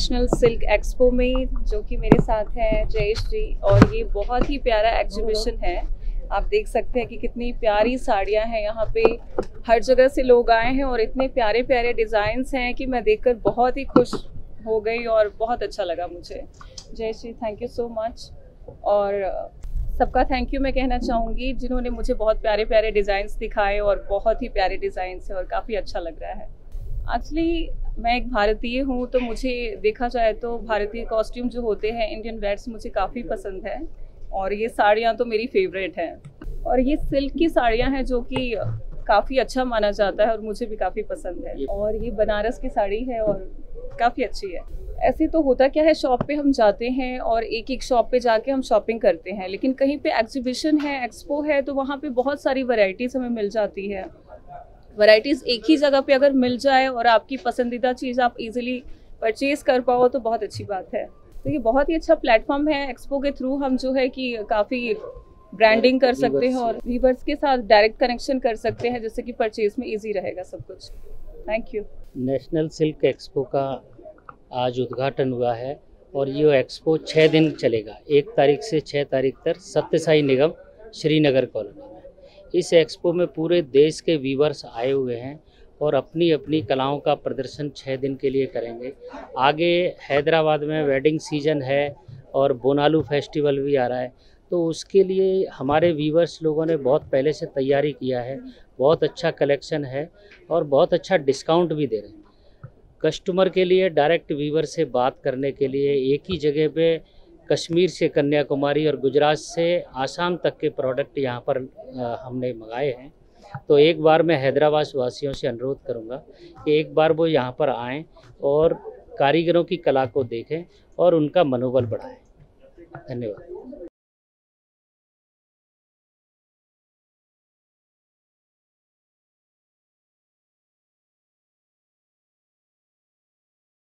National silk expo में, जो कि मेरे साथ हैं जयेश जी। और ये बहुत ही प्यारा एग्जीबिशन है, आप देख सकते हैं कि कितनी प्यारी साड़ियां हैं। यहाँ पे हर जगह से लोग आए हैं और इतने प्यारे प्यारे डिज़ाइंस हैं कि मैं देखकर बहुत ही खुश हो गई और बहुत अच्छा लगा मुझे। Jayesh ji, thank you so much. और सबका थैंक यू मैं कहना चाहूँगी जिन्होंने मुझे बहुत प्यारे प्यारे डिज़ाइंस दिखाए, और बहुत ही प्यारे डिज़ाइंस हैं और काफ़ी अच्छा लग रहा है। एक्चुअली मैं एक भारतीय हूँ, तो मुझे देखा जाए तो भारतीय कॉस्ट्यूम जो होते हैं, इंडियन वेयर्स, मुझे काफ़ी पसंद है। और ये साड़ियाँ तो मेरी फेवरेट हैं, और ये सिल्क की साड़ियाँ हैं जो कि काफ़ी अच्छा माना जाता है और मुझे भी काफ़ी पसंद है। और ये बनारस की साड़ी है और काफ़ी अच्छी है। ऐसे तो होता क्या है, शॉप पे हम जाते हैं और एक एक शॉप पे जाके हम शॉपिंग करते हैं, लेकिन कहीं पे एग्जीबिशन है, एक्सपो है, तो वहाँ पे बहुत सारी वैरायटीज़ हमें मिल जाती है। वैरायटीज़ एक ही जगह पे अगर मिल जाए और आपकी पसंदीदा चीज़ आप इजीली परचेज़ कर पाओ तो बहुत अच्छी बात है। तो ये बहुत ही अच्छा प्लेटफॉर्म है। एक्सपो के थ्रू हम जो है कि काफ़ी ब्रांडिंग कर सकते हैं और व्यूअर्स के साथ डायरेक्ट कनेक्शन कर सकते हैं, जिससे कि परचेज़ में ईजी रहेगा सब कुछ। Thank you. National silk expo का आज उद्घाटन हुआ है, और ये एक्सपो 6 दिन चलेगा, 1 तारीख से 6 तारीख तक, सत्यसाई निगम श्रीनगर कॉलोनी में। इस एक्सपो में पूरे देश के व्यूअर्स आए हुए हैं और अपनी अपनी कलाओं का प्रदर्शन 6 दिन के लिए करेंगे। आगे हैदराबाद में वेडिंग सीजन है और बोनालू फेस्टिवल भी आ रहा है, तो उसके लिए हमारे व्यूअर्स लोगों ने बहुत पहले से तैयारी किया है। बहुत अच्छा कलेक्शन है और बहुत अच्छा डिस्काउंट भी दे रहे हैं। कस्टमर के लिए डायरेक्ट व्यूअर से बात करने के लिए एक ही जगह पे कश्मीर से कन्याकुमारी और गुजरात से आसाम तक के प्रोडक्ट यहाँ पर हमने मंगाए हैं। तो एक बार मैं हैदराबाद वासियों से अनुरोध करूँगा कि एक बार वो यहाँ पर आएँ और कारीगरों की कला को देखें और उनका मनोबल बढ़ाएं। धन्यवाद।